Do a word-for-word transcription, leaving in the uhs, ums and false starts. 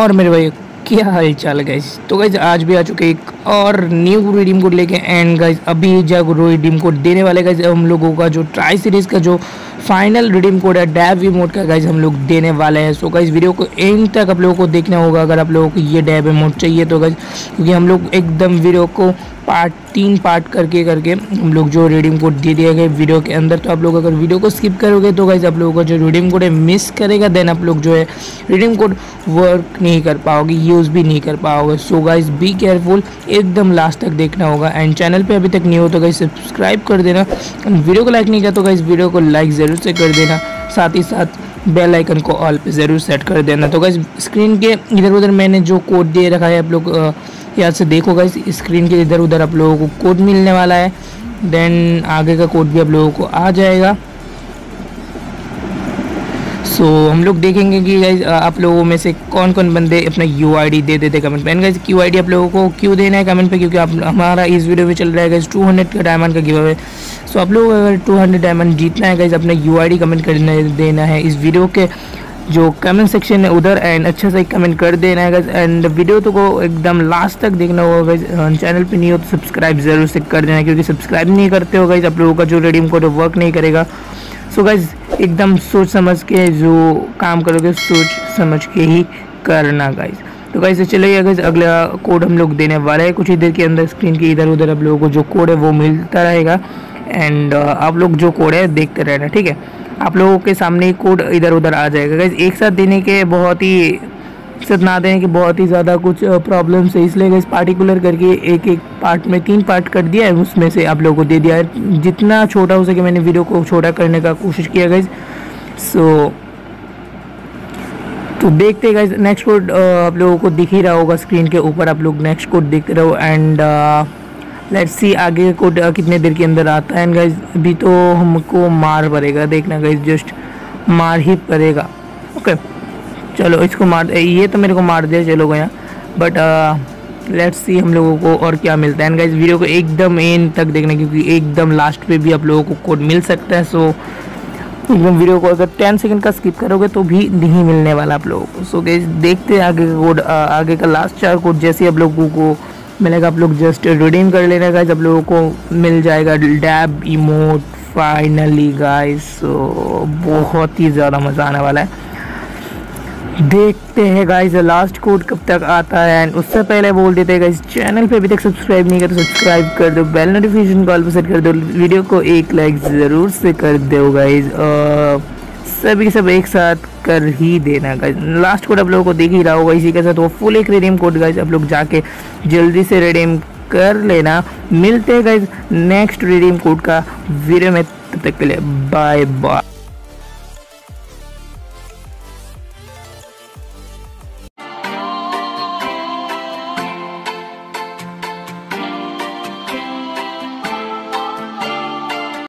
और मेरे भाई क्या हालचाल है गाइस। तो गाइस आज भी आ चुके एक और न्यू रिडीम कोड लेके एंड गाइस अभी जब रिडीम कोड देने वाले गाइस हम लोगों का जो ट्राई सीरीज़ का जो फाइनल रिडीम कोड है डैब इमोट का गाइस हम लोग देने वाले हैं। सो गाइस वीडियो को एंड तक आप लोगों को देखना होगा अगर आप लोगों को ये डैब इमोट चाहिए तो गाइस, क्योंकि हम लोग एकदम वीडियो को पार्ट तीन पार्ट करके करके हम लोग जो रिडीम कोड दे दिया गया वीडियो के अंदर। तो आप लोग अगर वीडियो को स्किप करोगे तो गाइस आप लोगों का जो रिडीम कोड है मिस करेगा, देन आप लोग जो है रिडीम कोड वर्क नहीं कर पाओगे, यूज़ भी नहीं कर पाओगे। सो गाइस बी केयरफुल, एकदम लास्ट तक देखना होगा। एंड चैनल पे अभी तक नहीं हो तो गाइस सब्सक्राइब कर देना। वीडियो को लाइक नहीं किया तो गाइस वीडियो को लाइक ज़रूर से कर देना, साथ ही साथ बेल आइकन को ऑल पे ज़रूर सेट कर देना। तो गाइस स्क्रीन के इधर उधर मैंने जो कोड दे रखा है आप लोग यहाँ से देखो गाइस, स्क्रीन के इधर उधर आप लोगों को कोड मिलने वाला है, देन आगे का कोड भी आप लोगों को आ जाएगा। सो so, हम लोग देखेंगे कि गाइज आप लोगों में से कौन कौन बंदे अपना यू आई डी दे देते कमेंट पे। And guys Q I D आप लोगों को क्यों देना है कमेंट पे, क्योंकि आप हमारा इस वीडियो में चल रहा है गाइज टू हंड्रेड का डायमंड का गिव अवे। सो आप लोगों को अगर टू हंड्रेड डायमंड जीतना है गाइज अपना यू आई डी कमेंट कर देना है इस वीडियो के जो कमेंट सेक्शन है उधर, एंड अच्छे से कमेंट कर देना है गाइज। एंड वीडियो तो को एकदम लास्ट तक देखना होगा गाइज। चैनल पे नहीं हो तो सब्सक्राइब ज़रूर से कर देना, क्योंकि सब्सक्राइब नहीं करते हो गाइज आप लोगों का जो रिडीम कोड वर्क नहीं करेगा। सो so गाइज एकदम सोच समझ के जो काम करोगे सोच समझ के ही करना गाइज। तो गाइज चलिए गाइज अगला कोड हम लोग देने वाले हैं कुछ ही देर के अंदर। स्क्रीन के इधर उधर आप लोगों को जो कोड है वो मिलता रहेगा, एंड आप लोग जो कोड है देखते रहना, ठीक है। आप लोगों के सामने ही कोड इधर उधर आ जाएगा गाइज। एक साथ देने के बहुत ही साथ ना देने के बहुत ही ज़्यादा कुछ प्रॉब्लम्स है, इसलिए गाइज पार्टिकुलर करके एक एक पार्ट में तीन पार्ट कर दिया है, उसमें से आप लोगों को दे दिया है। जितना छोटा हो सके मैंने वीडियो को छोटा करने का कोशिश किया गाइज। सो so, तो देखते हैं गाइज नेक्स्ट कोड आप लोगों को दिख ही रहा होगा स्क्रीन के ऊपर, आप लोग नेक्स्ट कोड देखते रहो एंड लेट्स सी आगे कोड कितने देर के अंदर आता है। एंड गाइज अभी तो हमको मार पड़ेगा, देखना गाइज जस्ट मार ही पड़ेगा। Okay okay. चलो इसको मार, ये तो मेरे को मार दिया चलो गया, बट लेट्स सी हम लोगों को और क्या मिलता है। एंड गाइज वीडियो को एकदम एंड तक देखना, क्योंकि एकदम लास्ट पे भी आप लोगों को कोड मिल सकता है। सो एकदम वीडियो को अगर टेन सेकंड का स्किप करोगे तो भी नहीं मिलने वाला आप लोगों को। सो गाइज देखते हैं आगे का कोड, आगे का लास्ट चार कोड जैसे आप लोगों को मिलेगा आप लोग जस्ट रिडीम कर लेना गाइज, आप लोगों को मिल जाएगा dab emote finally guys. So बहुत ही ज़्यादा मज़ा आने वाला है, देखते हैं गाइज लास्ट कोड कब तक आता है। एंड उससे पहले बोल देते हैं गाइज चैनल पे अभी तक सब्सक्राइब नहीं करो सब्सक्राइब कर दो, बेल नोटिफिकेशन कॉल पर सेट कर दो, वीडियो को एक लाइक ज़रूर से कर दो गाइज, सभी सब एक साथ कर ही देना गाइज। लास्ट कोड आप लोगों को देख ही रहा होगा, इसी के साथ वो फुल एक रिडीम कोड गाइज आप लोग जाके जल्दी से रिडीम कर लेना। मिलते हैं गाइज नेक्स्ट रिडीम कोड का वीडियो में, तब तक के लिए बाय बाय।